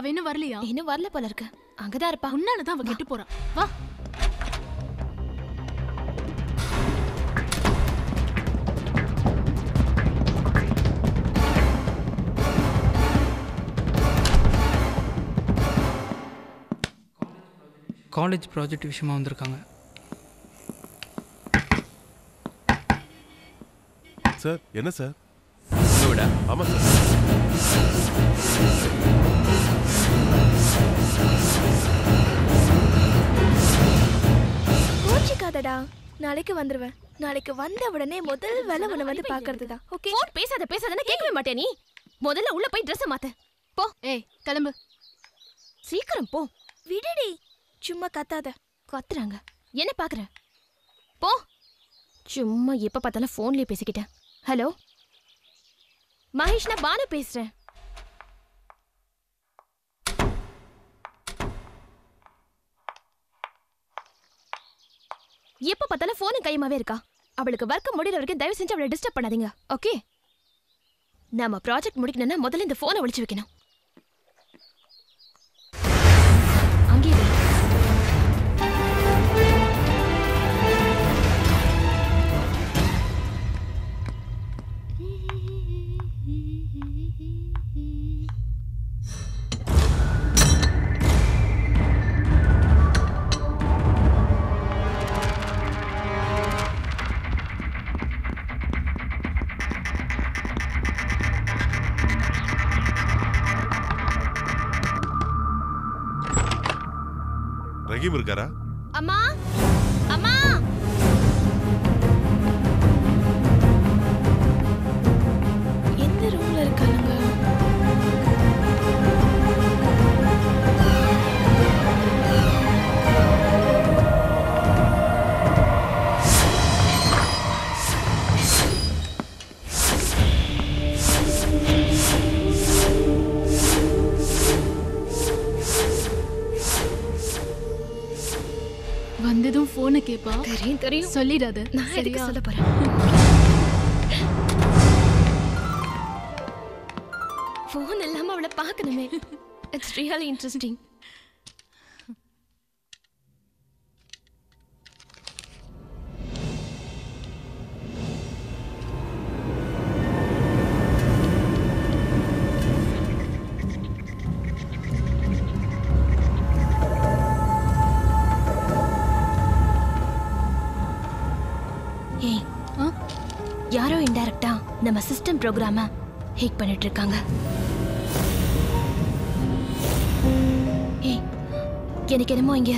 அவ இன்னும் வரலையா? இன்னும் வரல போல இருக்கு. அங்கதான் இருப்பா. உன்னால தான் அவ கெட்டு போறா. வா. காலேஜ் ப்ராஜெக்ட் விஷயமா வந்திருக்காங்க சார். என்ன சார்? ஆமா சார். கோச்சிக்காதடா, நாளைக்கு வந்துருவேன். நாளைக்கு வந்த உடனே முதல் வேலை உன்னை வந்து பாக்குறதுதான். ஓகே. பேசாதன்னு கேட்கவே மாட்டே நீ. முதல்ல உள்ள போய் ட்ரெஸ் மாத்த போ. ஏய் கிளம்பு, சீக்கிரம் போ. விடுடி, சும்மா கத்தாத. கத்துறாங்க, என்ன பாக்குற? போ. சும்மா எப்ப பார்த்தாலும் போன்லயே பேசிக்கிட்டேன். ஹலோ மகேஷ், நான் பானு பேசுறேன். எப்ப பார்த்தாலும் போனும் கையமாவே இருக்கா. அவளுக்கு வர்க்க முடியற வரைக்கும் தயவு செஞ்சு அவளை டிஸ்டர்ப் பண்ணாதீங்க. ஓகே, நாம ப்ராஜெக்ட் முடிக்கணும்னா முதல்ல இந்த போனை ஒளிச்சு வைக்கணும். ரஹீம் இருக்காரா? அம்மா அம்மா, எந்த ரூம்ல இருக்காங்க? வந்ததும் போனை கேப்பா. தெரியும் தெரியும், சொல்லிடாத. நான் எதுக்கு சொல்ல போறேன்? போன் இல்லாம அவளை பார்க்கணுமே. It's really interesting. யாரோ இன்டைரக்டா நம்ம சிஸ்டம் ப்ரோக்ராமை ஹேக் பண்ணிட்டு இருக்காங்க. ஏய், எனக்கு என்னமோ இங்க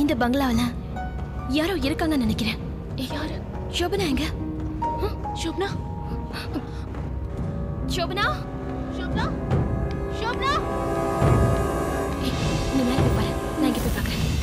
இந்த பங்களாவில் யாரோ இருக்காங்கன்னு நினைக்கிறேன். யாரு? ஷோபனா எங்க? ஷோபனா ஷோபனா ஷோபனா ஷோபனா, நீ மேலே போய் பாரு, நான் இங்கே போய் பார்க்குறேன்.